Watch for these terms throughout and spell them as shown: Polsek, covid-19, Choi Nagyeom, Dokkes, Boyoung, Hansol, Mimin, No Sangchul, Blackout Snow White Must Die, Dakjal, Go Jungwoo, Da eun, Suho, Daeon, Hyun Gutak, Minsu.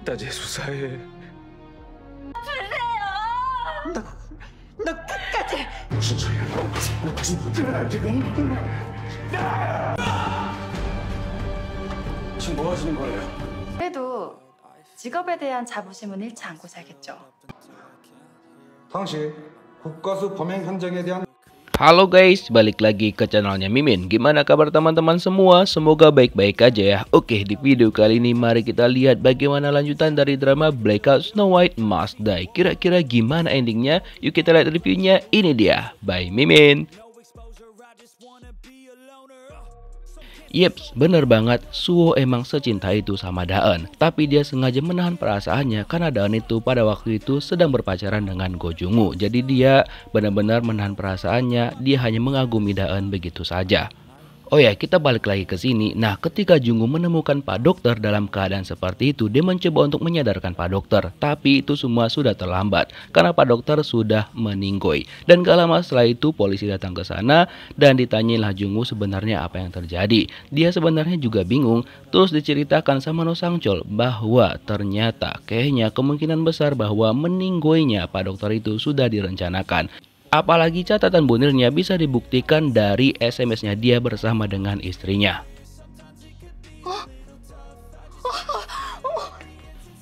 나 재수사해. 줄래요. 너 끝까지. 무슨 소리야? 너 진짜 지금? 지금 뭐 하시는 거예요? 그래도 직업에 대한 자부심은 잃지 않고 살겠죠. 당시 국가수 범행 현장에 대한. Halo guys, balik lagi ke channelnya Mimin. Gimana kabar teman-teman semua? Semoga baik-baik aja ya. Oke, di video kali ini mari kita lihat bagaimana lanjutan dari drama Blackout Snow White Must Die. Kira-kira gimana endingnya? Yuk kita lihat reviewnya. Ini dia, by Mimin. Yeps, bener banget, Suho emang secinta itu sama Daeon. Tapi dia sengaja menahan perasaannya karena Daeon itu pada waktu itu sedang berpacaran dengan Go Jungwoo. Jadi dia benar-benar menahan perasaannya, dia hanya mengagumi Daeon begitu saja. Oh ya, kita balik lagi ke sini. Nah, ketika Jungwoo menemukan Pak Dokter dalam keadaan seperti itu, dia mencoba untuk menyadarkan Pak Dokter. Tapi itu semua sudah terlambat, karena Pak Dokter sudah meninggoy. Dan gak lama setelah itu, polisi datang ke sana dan ditanyainlah Jungwoo sebenarnya apa yang terjadi. Dia sebenarnya juga bingung, terus diceritakan sama No Sangchul bahwa ternyata kayaknya kemungkinan besar bahwa meninggoynya Pak Dokter itu sudah direncanakan. Apalagi catatan bunirnya bisa dibuktikan dari SMS-nya dia bersama dengan istrinya.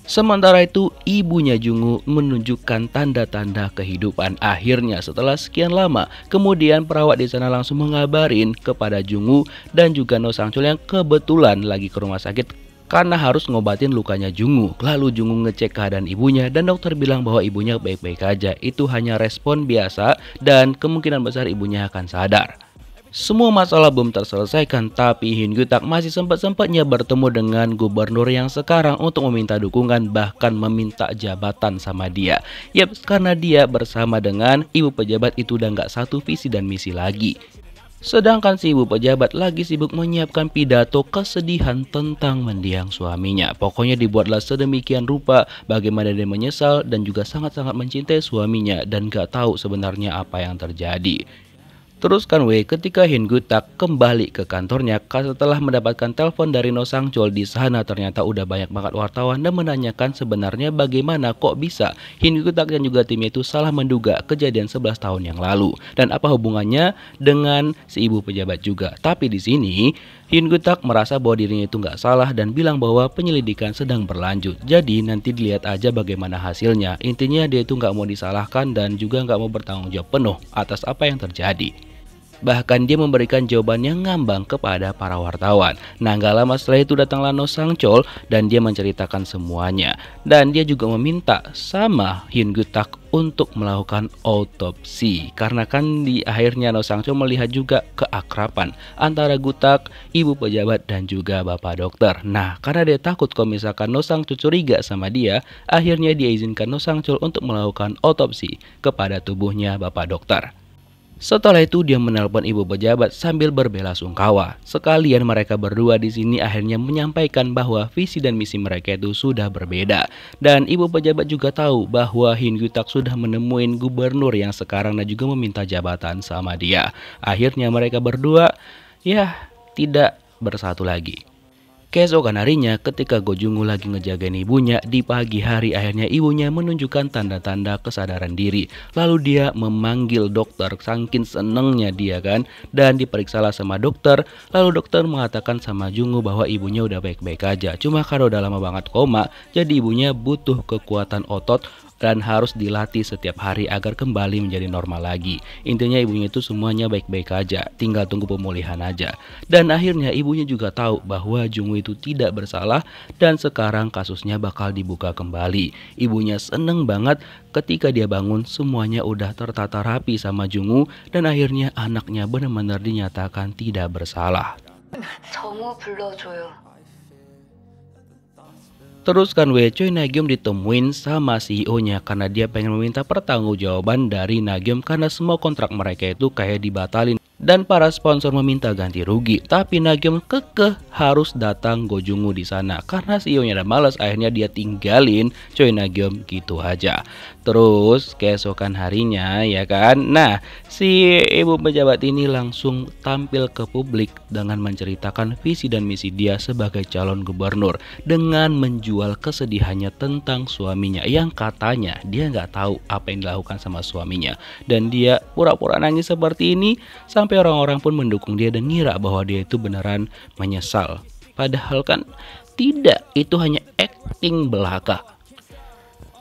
Sementara itu, ibunya Jungwoo menunjukkan tanda-tanda kehidupan akhirnya setelah sekian lama. Kemudian perawat di sana langsung mengabarin kepada Jungwoo dan juga No Sangchul yang kebetulan lagi ke rumah sakit karena harus ngobatin lukanya Jungwoo. Lalu Jungwoo ngecek keadaan ibunya dan dokter bilang bahwa ibunya baik-baik aja. Itu hanya respon biasa dan kemungkinan besar ibunya akan sadar. Semua masalah belum terselesaikan, tapi Hyun Gutak masih sempat-sempatnya bertemu dengan gubernur yang sekarang untuk meminta dukungan, bahkan meminta jabatan sama dia. Yap, karena dia bersama dengan ibu pejabat itu udah nggak satu visi dan misi lagi. Sedangkan si ibu pejabat lagi sibuk menyiapkan pidato kesedihan tentang mendiang suaminya. Pokoknya dibuatlah sedemikian rupa bagaimana dia menyesal dan juga sangat-sangat mencintai suaminya dan gak tahu sebenarnya apa yang terjadi. Teruskan weh, ketika Hyun Gutak kembali ke kantornya setelah mendapatkan telepon dari No Sangchul, di sana ternyata udah banyak banget wartawan dan menanyakan sebenarnya bagaimana kok bisa Hyun Gutak dan juga timnya itu salah menduga kejadian 11 tahun yang lalu dan apa hubungannya dengan si ibu pejabat juga. Tapi di sini Hyun Gutak merasa bahwa dirinya itu nggak salah dan bilang bahwa penyelidikan sedang berlanjut. Jadi nanti dilihat aja bagaimana hasilnya. Intinya dia itu nggak mau disalahkan dan juga nggak mau bertanggung jawab penuh atas apa yang terjadi. Bahkan dia memberikan jawaban yang ngambang kepada para wartawan. Nah, gak lama setelah itu datanglah No Sangchul dan dia menceritakan semuanya. Dan dia juga meminta sama Hyun Gutak untuk melakukan autopsi, karena kan di akhirnya No Sangchul melihat juga keakraban antara Gutak, ibu pejabat dan juga bapak dokter. Nah, karena dia takut kalau misalkan No Sangchul curiga sama dia, akhirnya dia izinkan No Sangchul untuk melakukan autopsi kepada tubuhnya bapak dokter. Setelah itu dia menelpon ibu pejabat sambil berbela sungkawa. Sekalian mereka berdua di sini akhirnya menyampaikan bahwa visi dan misi mereka itu sudah berbeda. Dan ibu pejabat juga tahu bahwa Hyun Gutak sudah menemuin gubernur yang sekarang dan juga meminta jabatan sama dia. Akhirnya mereka berdua ya tidak bersatu lagi. Keesokan harinya ketika Go Jungwoo lagi ngejagain ibunya, di pagi hari akhirnya ibunya menunjukkan tanda-tanda kesadaran diri. Lalu dia memanggil dokter, saking senengnya dia kan, dan diperiksalah sama dokter. Lalu dokter mengatakan sama Jungwoo bahwa ibunya udah baik-baik aja. Cuma karena udah lama banget koma, jadi ibunya butuh kekuatan otot dan harus dilatih setiap hari agar kembali menjadi normal lagi. Intinya ibunya itu semuanya baik-baik aja, tinggal tunggu pemulihan aja. Dan akhirnya ibunya juga tahu bahwa Jungwoo itu tidak bersalah dan sekarang kasusnya bakal dibuka kembali. Ibunya seneng banget ketika dia bangun, semuanya udah tertata rapi sama Jungwoo dan akhirnya anaknya benar-benar dinyatakan tidak bersalah. Teruskan weh, Choi Nagyeom ditemuin sama CEO-nya karena dia pengen meminta pertanggungjawaban dari Nagyeom karena semua kontrak mereka itu kayak dibatalin. dan para sponsor meminta ganti rugi. Tapi Nagyeom kekeh harus datang Go Jungwoo di sana karena CEO-nya udah malas, akhirnya dia tinggalin Choi Nagyeom gitu aja. Terus keesokan harinya ya kan, nah si ibu pejabat ini langsung tampil ke publik dengan menceritakan visi dan misi dia sebagai calon gubernur dengan menjual kesedihannya tentang suaminya yang katanya dia nggak tahu apa yang dilakukan sama suaminya, dan dia pura-pura nangis seperti ini sampai orang-orang pun mendukung dia dan ngira bahwa dia itu beneran menyesal. Padahal kan tidak, itu hanya acting belaka.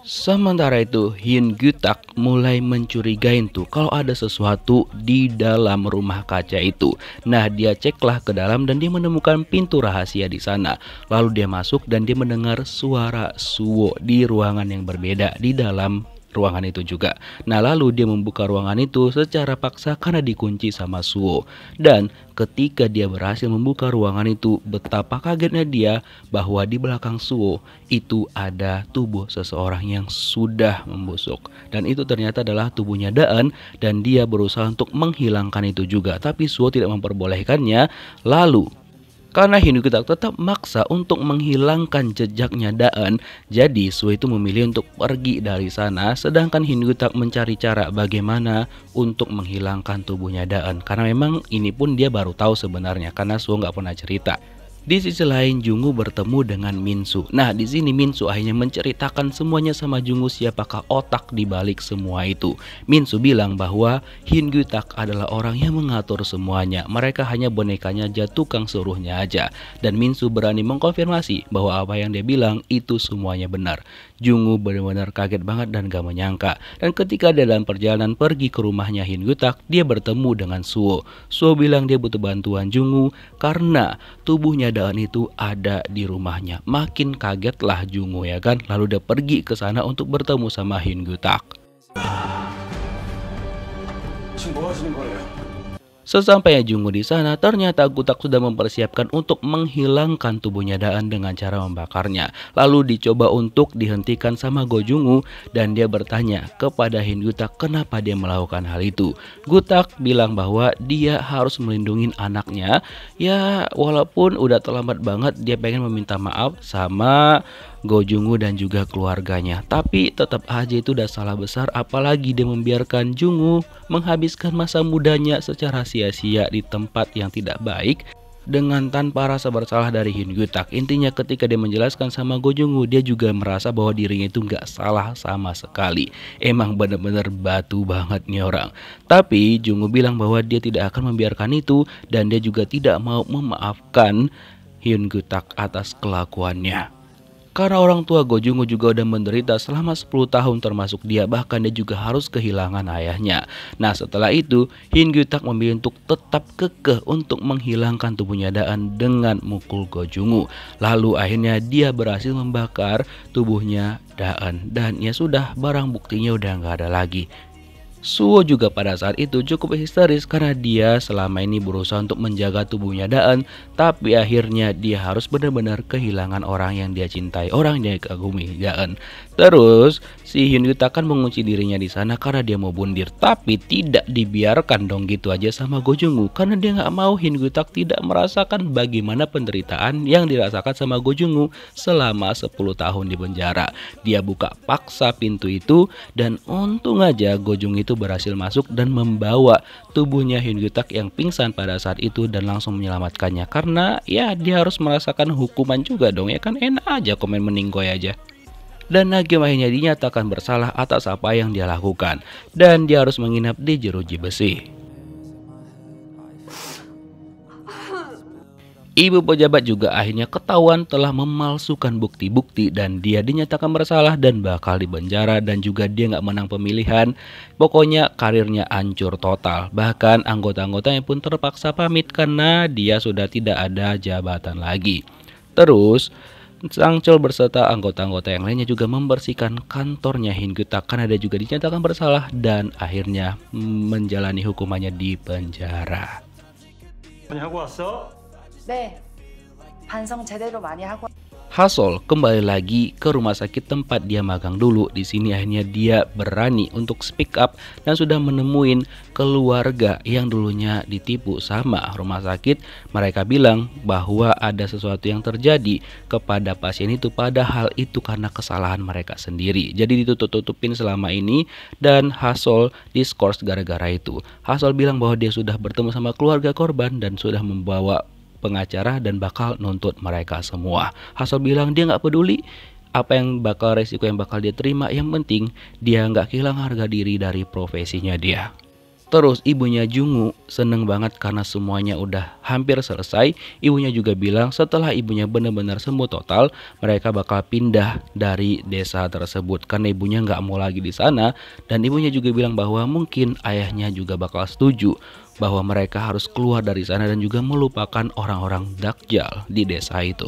Sementara itu Hyun Gutak mulai mencurigain tuh kalau ada sesuatu di dalam rumah kaca itu. Nah dia ceklah ke dalam dan dia menemukan pintu rahasia di sana. Lalu dia masuk dan dia mendengar suara Suho di ruangan yang berbeda di dalam ruangan itu juga. Nah lalu dia membuka ruangan itu secara paksa karena dikunci sama Suho. Dan ketika dia berhasil membuka ruangan itu, betapa kagetnya dia bahwa di belakang Suho itu ada tubuh seseorang yang sudah membusuk. Dan itu ternyata adalah tubuhnya Daan, dan dia berusaha untuk menghilangkan itu juga. Tapi Suho tidak memperbolehkannya. Lalu karena Hyun Gutak tetap maksa untuk menghilangkan jejaknya Daan, jadi Suho itu memilih untuk pergi dari sana. Sedangkan Hyun Gutak mencari cara bagaimana untuk menghilangkan tubuhnya Daan, karena memang ini pun dia baru tahu sebenarnya karena Suho nggak pernah cerita. Di sisi lain Jungwoo bertemu dengan Minsu. Nah di sini Minsu akhirnya menceritakan semuanya sama Jungwoo siapakah otak dibalik semua itu. Minsu bilang bahwa Hyun Gutak adalah orang yang mengatur semuanya. Mereka hanya bonekanya aja, tukang suruhnya aja. Dan Minsu berani mengkonfirmasi bahwa apa yang dia bilang itu semuanya benar. Jungwoo benar-benar kaget banget dan gak menyangka. Dan ketika dia dalam perjalanan pergi ke rumahnya Hyun Gutak, dia bertemu dengan Suho. Suho bilang dia butuh bantuan Jungwoo karena tubuhnya Daan itu ada di rumahnya. Makin kagetlah Jungwoo ya kan. Lalu dia pergi ke sana untuk bertemu sama Hyun Gutak. Sesampainya Jungwoo di sana, ternyata Gutak sudah mempersiapkan untuk menghilangkan tubuhnya Daan dengan cara membakarnya. Lalu dicoba untuk dihentikan sama Go Jungwoo, dan dia bertanya kepada Hyun Gutak kenapa dia melakukan hal itu. Gutak bilang bahwa dia harus melindungi anaknya. Ya walaupun udah terlambat banget, dia pengen meminta maaf sama Go Jungwoo dan juga keluarganya. Tapi tetap aja itu udah salah besar, apalagi dia membiarkan Jungwoo menghabiskan masa mudanya secara sia-sia di tempat yang tidak baik dengan tanpa rasa bersalah dari Hyun Gutak. Intinya ketika dia menjelaskan sama Go Jungwoo, dia juga merasa bahwa dirinya itu nggak salah sama sekali. Emang bener-bener batu banget nih orang. Tapi Jungwoo bilang bahwa dia tidak akan membiarkan itu, dan dia juga tidak mau memaafkan Hyun Gutak atas kelakuannya. Karena orang tua Go Jungwoo juga udah menderita selama 10 tahun termasuk dia, bahkan dia juga harus kehilangan ayahnya. Nah setelah itu Hyun Gutak memilih untuk tetap kekeh untuk menghilangkan tubuhnya Daan dengan mukul Go Jungwoo. Lalu akhirnya dia berhasil membakar tubuhnya Daan, dan ya sudah, barang buktinya udah nggak ada lagi. Suho juga pada saat itu cukup histeris karena dia selama ini berusaha untuk menjaga tubuhnya Daan, tapi akhirnya dia harus benar-benar kehilangan orang yang dia cintai, orang yang dia kagumi, Daan. Terus si Hyun Gutak kan mengunci dirinya di sana karena dia mau bundir, tapi tidak dibiarkan dong gitu aja sama Go Jungwoo, karena dia nggak mau Hyun Gutak tidak merasakan bagaimana penderitaan yang dirasakan sama Go Jungwoo selama 10 tahun di penjara. Dia buka paksa pintu itu, dan untung aja Go Jungwoo itu berhasil masuk dan membawa tubuhnya Hyun Gutak yang pingsan pada saat itu dan langsung menyelamatkannya, karena ya dia harus merasakan hukuman juga dong ya kan, enak aja komen meninggoy aja. Dan Nagyeom akhirnya dinyatakan bersalah atas apa yang dia lakukan, dan dia harus menginap di jeruji besi. Ibu pejabat juga akhirnya ketahuan telah memalsukan bukti-bukti, dan dia dinyatakan bersalah dan bakal dipenjara, dan juga dia nggak menang pemilihan. Pokoknya karirnya hancur total. Bahkan anggota-anggotanya pun terpaksa pamit karena dia sudah tidak ada jabatan lagi. Terus Sangchul berserta anggota-anggota yang lainnya juga membersihkan kantornya Hyun Gutak karena dia juga dinyatakan bersalah dan akhirnya menjalani hukumannya di penjara. Hansol kembali lagi ke rumah sakit tempat dia magang dulu. Di sini akhirnya dia berani untuk speak up dan sudah menemuin keluarga yang dulunya ditipu sama rumah sakit. Mereka bilang bahwa ada sesuatu yang terjadi kepada pasien itu, padahal itu karena kesalahan mereka sendiri. Jadi ditutup-tutupin selama ini dan Hansol diskors gara-gara itu. Hansol bilang bahwa dia sudah bertemu sama keluarga korban dan sudah membawa pengacara dan bakal nuntut mereka semua. Hansol bilang dia nggak peduli apa yang bakal resiko yang bakal dia terima, yang penting dia nggak kehilangan harga diri dari profesinya dia. Terus ibunya Jungwoo seneng banget karena semuanya udah hampir selesai. Ibunya juga bilang setelah ibunya benar-benar sembuh total, mereka bakal pindah dari desa tersebut karena ibunya nggak mau lagi di sana. Dan ibunya juga bilang bahwa mungkin ayahnya juga bakal setuju bahwa mereka harus keluar dari sana dan juga melupakan orang-orang Dakjal di desa itu.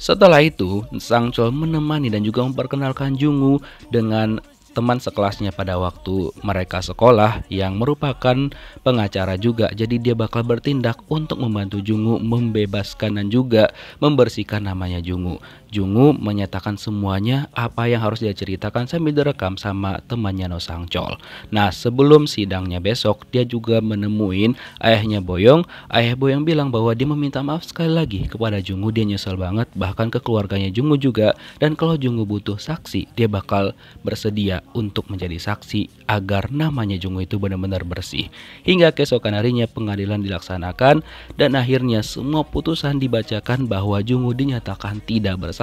Setelah itu, Sangchul menemani dan juga memperkenalkan Jungwoo dengan teman sekelasnya pada waktu mereka sekolah yang merupakan pengacara juga. Jadi dia bakal bertindak untuk membantu Jungwoo membebaskan dan juga membersihkan namanya Jungwoo. Jungwoo menyatakan semuanya apa yang harus dia ceritakan sambil direkam sama temannya No Sangchul. Nah, sebelum sidangnya besok dia juga menemuin ayahnya Boyoung. Ayah Boyoung bilang bahwa dia meminta maaf sekali lagi kepada Jungwoo, dia nyesel banget, bahkan ke keluarganya Jungwoo juga, dan kalau Jungwoo butuh saksi dia bakal bersedia untuk menjadi saksi agar namanya Jungwoo itu benar-benar bersih. Hingga keesokan harinya pengadilan dilaksanakan dan akhirnya semua putusan dibacakan bahwa Jungwoo dinyatakan tidak bersalah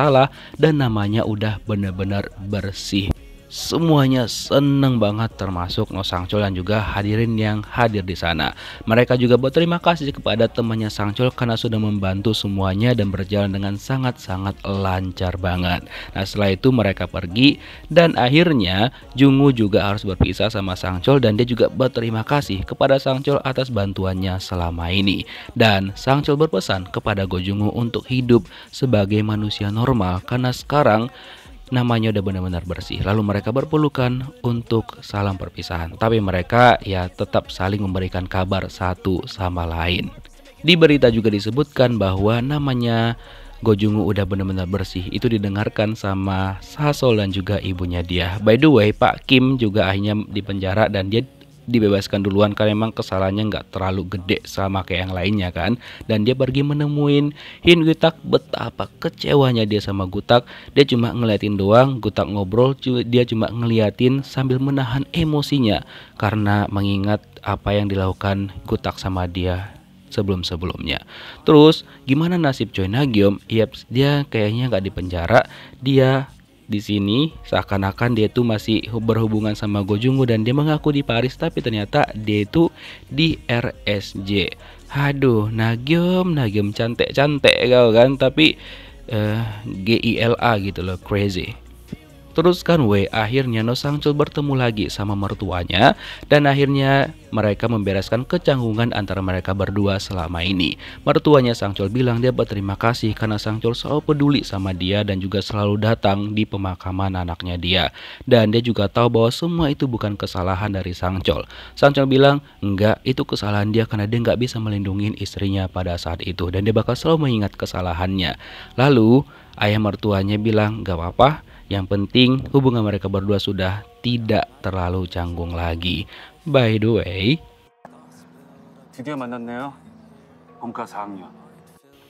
dan namanya udah benar-benar bersih. Semuanya seneng banget termasuk No Sangchul dan juga hadirin yang hadir di sana. Mereka juga berterima kasih kepada temannya Sangchul karena sudah membantu semuanya dan berjalan dengan sangat-sangat lancar banget. Nah, setelah itu mereka pergi dan akhirnya Jungwoo juga harus berpisah sama Sangchul dan dia juga berterima kasih kepada Sangchul atas bantuannya selama ini. Dan Sangchul berpesan kepada Go Jungwoo untuk hidup sebagai manusia normal karena sekarang namanya udah benar-benar bersih. Lalu mereka berpelukan untuk salam perpisahan, tapi mereka ya tetap saling memberikan kabar satu sama lain. Di berita juga disebutkan bahwa namanya Go Jungwoo udah benar-benar bersih. Itu didengarkan sama Hansol dan juga ibunya dia. By the way, Pak Kim juga akhirnya dipenjara dan dia dibebaskan duluan karena memang kesalahannya nggak terlalu gede sama kayak yang lainnya kan. Dan dia pergi menemuin Hyun Gutak. Betapa kecewanya dia sama Gutak. Dia cuma ngeliatin doang. Gutak ngobrol, dia cuma ngeliatin sambil menahan emosinya karena mengingat apa yang dilakukan Gutak sama dia sebelum-sebelumnya. Terus gimana nasib Choi Nagyeom? Dia kayaknya nggak dipenjara. Dia di sini seakan-akan dia tuh masih berhubungan sama Go Jungwoo dan dia mengaku di Paris, tapi ternyata dia itu di RSJ. Aduh, Nagyeom cantik-cantik kau kan, tapi GILA gitu loh, crazy. Terus kan akhirnya No Sangchul bertemu lagi sama mertuanya dan akhirnya mereka membereskan kecanggungan antara mereka berdua selama ini. Mertuanya Sangchul bilang dia berterima kasih karena Sangchul selalu peduli sama dia dan juga selalu datang di pemakaman anaknya dia. Dan dia juga tahu bahwa semua itu bukan kesalahan dari Sangchul. Sangchul bilang enggak, itu kesalahan dia karena dia nggak bisa melindungi istrinya pada saat itu dan dia bakal selalu mengingat kesalahannya. Lalu ayah mertuanya bilang gak apa-apa, yang penting hubungan mereka berdua sudah tidak terlalu canggung lagi. By the way,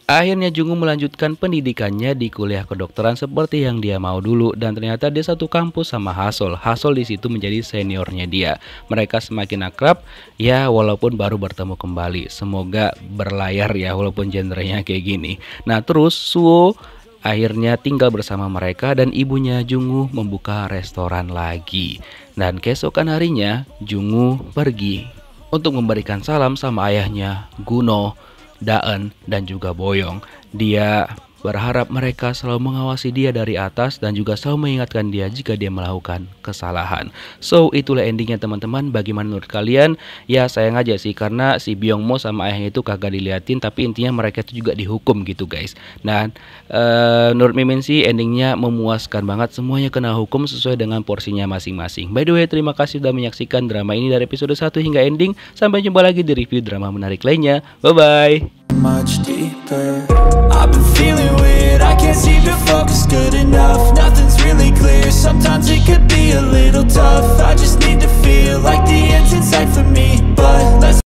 akhirnya Jungwoo melanjutkan pendidikannya di kuliah kedokteran seperti yang dia mau dulu. Dan ternyata dia satu kampus sama Hansol. Hansol di situ menjadi seniornya dia. Mereka semakin akrab ya walaupun baru bertemu kembali. Semoga berlayar ya walaupun genrenya kayak gini. Nah, terus Suho akhirnya tinggal bersama mereka dan ibunya Jungwoo membuka restoran lagi. Dan keesokan harinya Jungwoo pergi untuk memberikan salam sama ayahnya Guno, Daen, dan juga Boyoung. Dia berharap mereka selalu mengawasi dia dari atas dan juga selalu mengingatkan dia jika dia melakukan kesalahan. So itulah endingnya teman-teman. Bagaimana menurut kalian? Ya sayang aja sih karena si Byungmo sama ayahnya itu kagak diliatin, tapi intinya mereka itu juga dihukum gitu guys. Dan menurut Mimin sih endingnya memuaskan banget, semuanya kena hukum sesuai dengan porsinya masing-masing. By the way, terima kasih sudah menyaksikan drama ini dari episode 1 hingga ending. Sampai jumpa lagi di review drama menarik lainnya. Bye bye. Much deeper, I've been feeling weird, I can't seem to focus good enough. Nothing's really clear, sometimes it could be a little tough. I just need to feel like the end's in sight for me, but let's